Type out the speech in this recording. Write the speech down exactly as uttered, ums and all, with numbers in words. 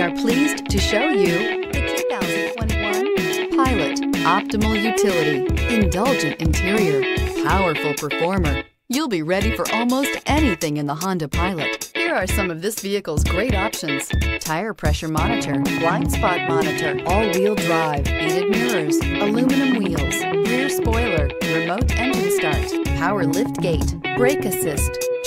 We are pleased to show you the two thousand twenty-one Pilot. Optimal utility, indulgent interior, powerful performer. You'll be ready for almost anything in the Honda Pilot. Here are some of this vehicle's great options: tire pressure monitor, blind spot monitor, all-wheel drive, heated mirrors, aluminum wheels, rear spoiler, remote engine start, power lift gate, brake assist,